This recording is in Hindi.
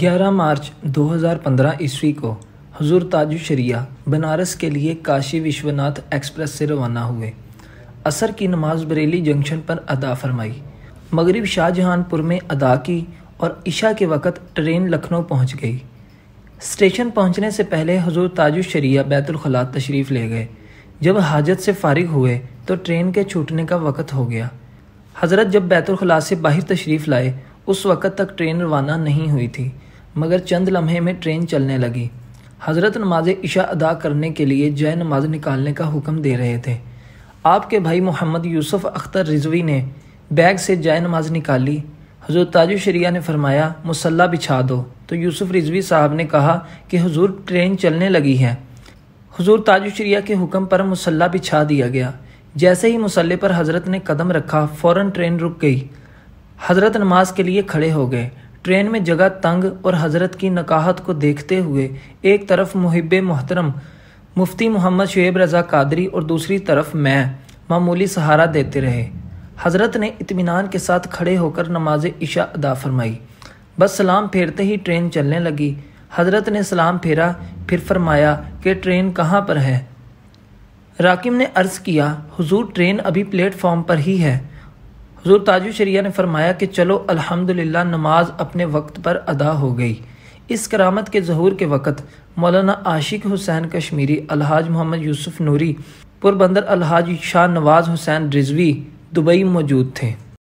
11 मार्च 2015 ईस्वी को हुजूर ताजुशरिया बनारस के लिए काशी विश्वनाथ एक्सप्रेस से रवाना हुए। असर की नमाज बरेली जंक्शन पर अदा फरमाई, मगरिब शाहजहानपुर में अदा की और इशा के वक़्त ट्रेन लखनऊ पहुंच गई। स्टेशन पहुंचने से पहले हुजूर ताजुशरिया बैतुल खला तशरीफ़ ले गए। जब हाजत से फारिग हुए तो ट्रेन के छूटने का वक़्त हो गया। हज़रत जब बैतुल खला से बाहर तशरीफ़ लाए उस वक़्त तक ट्रेन रवाना नहीं हुई थी, मगर चंद लम्हे में ट्रेन चलने लगी। हज़रत नमाज इशा अदा करने के लिए जय नमाज निकालने का हुक्म दे रहे थे। आपके भाई मोहम्मद यूसुफ अख्तर रिजवी ने बैग से जय नमाज निकाली। हुजूर ताजुशरिया ने फरमाया, मुसल्ला बिछा दो। तो यूसुफ रिजवी साहब ने कहा कि हुजूर ट्रेन चलने लगी है। हुजूर ताजुशरिया के हुक्म पर मुसल्ला बिछा दिया गया। जैसे ही मुसल्ले पर हज़रत ने कदम रखा फ़ौरन ट्रेन रुक गई। हज़रत नमाज के लिए खड़े हो गए। ट्रेन में जगह तंग और हज़रत की नकाहत को देखते हुए एक तरफ मुहिब्बे मोहतरम मुफ्ती मोहम्मद शोएब रज़ा कादरी और दूसरी तरफ मैं मामूली सहारा देते रहे। हज़रत ने इत्मीनान के साथ खड़े होकर नमाज इशा अदा फरमाई। बस सलाम फेरते ही ट्रेन चलने लगी। हज़रत ने सलाम फेरा, फिर फरमाया कि ट्रेन कहाँ पर है। राकिम ने अर्ज़ किया, हुजूर ट्रेन अभी प्लेटफॉर्म पर ही है। हुजूर ताजुशरिया ने फरमाया कि चलो अल्हम्दुलिल्लाह नमाज अपने वक्त पर अदा हो गई। इस करामत के ज़हूर के वक़्त मौलाना आशिक हुसैन कश्मीरी, अलहाज मोहम्मद यूसुफ नूरी, पुरबंदर अलहाज शाह नवाज़ हुसैन रिजवी दुबई मौजूद थे।